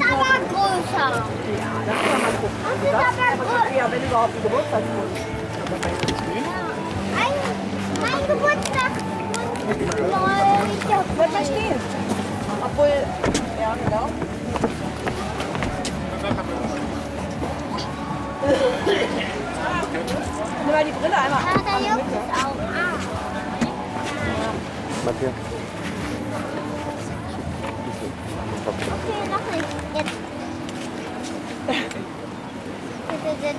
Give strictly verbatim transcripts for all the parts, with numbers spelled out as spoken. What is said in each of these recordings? Tabacuzza! Ja, das kann man gucken. Und das kann man gucken, ja, wenn überhaupt ein Geburtstagswunsch. Ein, mein Geburtstagswunsch soll... Wollt mal stehen. Obwohl... Ja, genau. Nimm mal die Brille einmal. Ja, da juckt es auch. Ah. Matthias. Okay, noch nicht. Jetzt.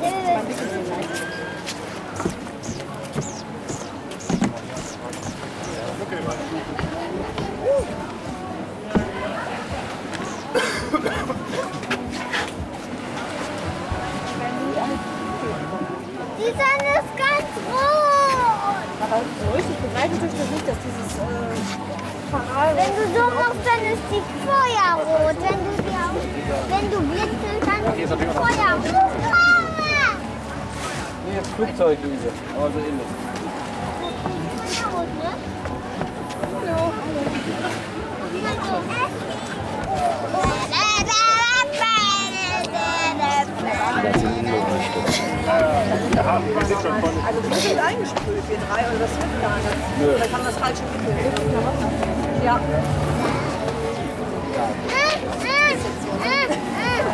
Die Sonne ist ganz rot. Aber so richtig begreifen tue ich das nicht, dass dieses äh, wenn du so machst, dann ist die feuerrot. Wenn du die auch, wenn du blitzelst, dann ist die feuerrot. Nee, das Flugzeug, Luise. Aber so ähnlich. Das ist feuerrot, ne? Hallo. Ja, wir sind schon von. Also wir sind eingesprüht, wir drei, und das wird gar nicht. Nö. Vielleicht haben wir das falsche Mittel. Ja.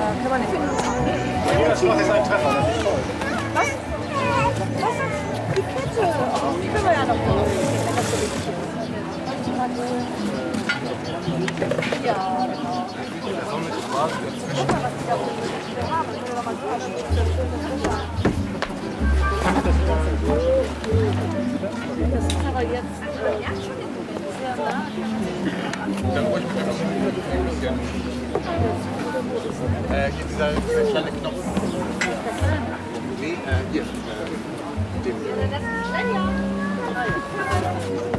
Kann man nicht finden. Das Schloss ist ein Treffer, das ist toll. Was? Was ist die Kette? Oh, die können wir ja noch machen. Ja. Das soll mit Spaß jetzt. Guck mal, was die da oben haben. Das können wir mal drüber spielen. Das ist aber jetzt. Ja, schon im Moment. Ja, da. Dann wollte ich das ein bisschen. Äh, hier dieser kleine Knopf. Nee, äh, hier. Dem.